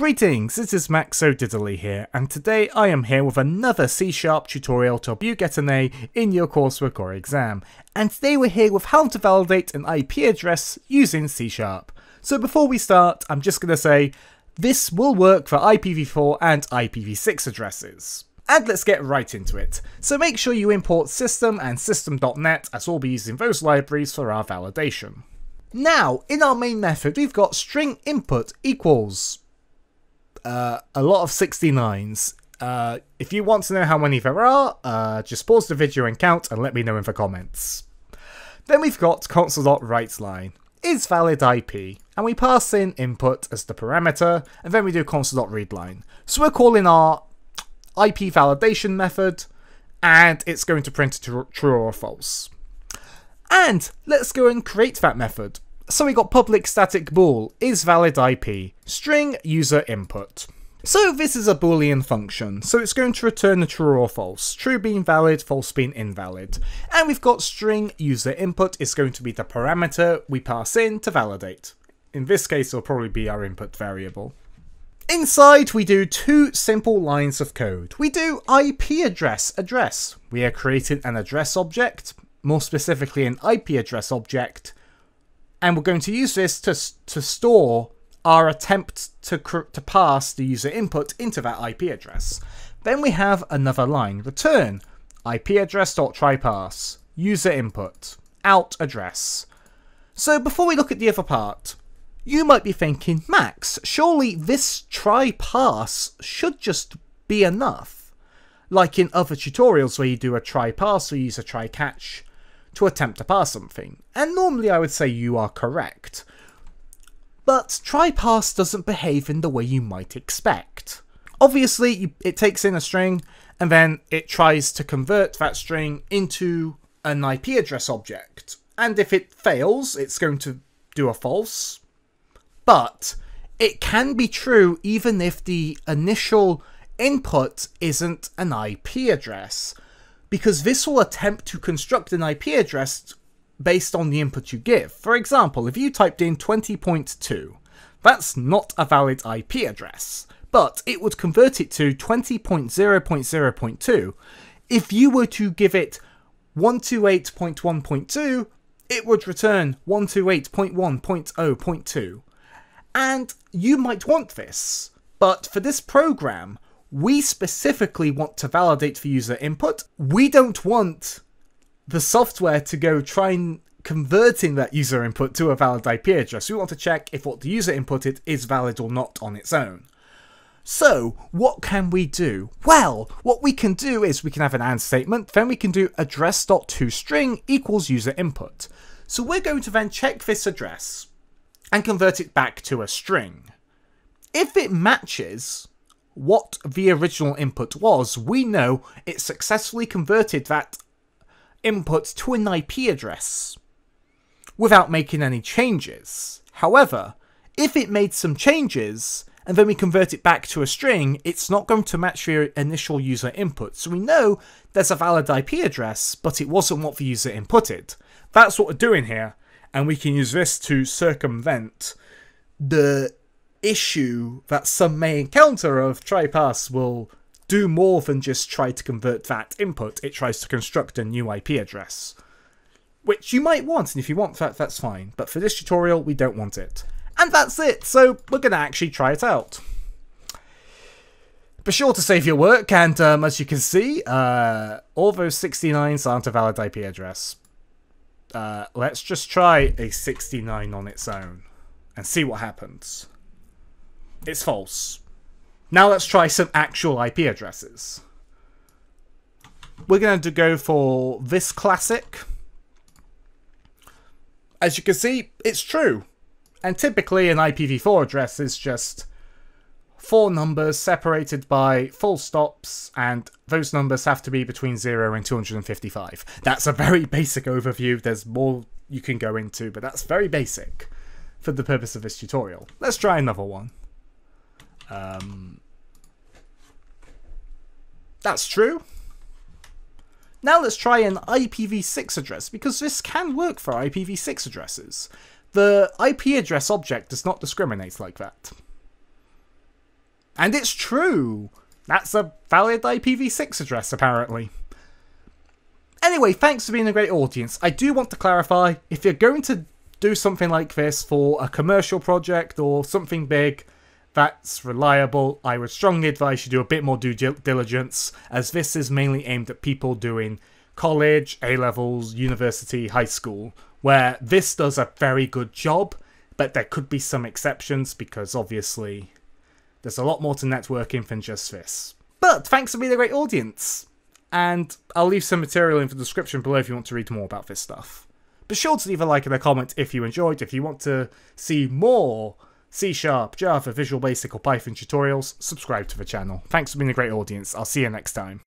Greetings, this is MaxoDiddly here, and today I am here with another C# tutorial to help you get an A in your coursework or exam. And today we're here with how to validate an IP address using C#. So before we start, I'm just going to say, this will work for IPv4 and IPv6 addresses. And let's get right into it. So make sure you import system and system.net, as we'll be using those libraries for our validation. Now, in our main method, we've got string input equals a lot of 69s. If you want to know how many there are, just pause the video and count and let me know in the comments. Then we've got console.WriteLine is valid IP, and we pass in input as the parameter, and then we do console.ReadLine. So we're calling our IP validation method, and it's going to print true or false. And let's go and create that method. So we got public static bool is valid IP, string user input. So this is a Boolean function, so it's going to return a true or false, true being valid, false being invalid. And we've got string user input is going to be the parameter we pass in to validate. In this case, it'll probably be our input variable. Inside, we do two simple lines of code. We do IP address. We are creating an address object, more specifically an IP address object, and we're going to use this to store our attempt to pass the user input into that IP address. Then we have another line, return IP address.tryParse, user input, out address. So before we look at the other part, you might be thinking, Max, surely this tryParse should just be enough. Like in other tutorials where you do a tryParse or use a tryCatch to attempt to pass something, and normally I would say you are correct, but tryParse doesn't behave in the way you might expect. Obviously, it takes in a string, and then it tries to convert that string into an IP address object, and if it fails, it's going to do a false, but it can be true even if the initial input isn't an IP address, because this will attempt to construct an IP address based on the input you give. For example, if you typed in 20.2, that's not a valid IP address, but it would convert it to 20.0.0.2. If you were to give it 128.1.2, it would return 128.1.0.2. And you might want this, but for this program, we specifically want to validate the user input. We don't want the software to go try and converting that user input to a valid IP address. We want to check if what the user inputted is valid or not on its own. So what can we do? Well, what we can do is we can have an AND statement, then we can do address.toString equals user input. So we're going to then check this address and convert it back to a string. If it matches what the original input was, we know it successfully converted that input to an IP address without making any changes. However, if it made some changes and then we convert it back to a string, it's not going to match your initial user input. So we know there's a valid IP address, but it wasn't what the user inputted. That's what we're doing here, and we can use this to circumvent the issue that some may encounter of tryParse will do more than just try to convert that input. It tries to construct a new IP address, which you might want, and if you want that, that's fine. But for this tutorial, we don't want it. And that's it, so we're going to actually try it out. Be sure to save your work, and as you can see, all those 69s aren't a valid IP address. Let's just try a 69 on its own and see what happens. It's false. Now let's try some actual IP addresses. We're going to go for this classic. As you can see, it's true. And typically an IPv4 address is just 4 numbers separated by full stops, and those numbers have to be between 0 and 255. That's a very basic overview. There's more you can go into, but that's very basic for the purpose of this tutorial. Let's try another one. That's true. Now let's try an IPv6 address, because this can work for IPv6 addresses. The IP address object does not discriminate like that. And it's true! That's a valid IPv6 address, apparently. Anyway, thanks for being a great audience. I do want to clarify, if you're going to do something like this for a commercial project or something big that's reliable, I would strongly advise you do a bit more due diligence, as this is mainly aimed at people doing college, A-levels, university, high school, where this does a very good job, but there could be some exceptions because obviously there's a lot more to networking than just this. But thanks for being a great audience! And I'll leave some material in the description below if you want to read more about this stuff. Be sure to leave a like and a comment if you enjoyed. If you want to see more C#, Java, Visual Basic or Python tutorials, subscribe to the channel. Thanks for being a great audience. I'll see you next time.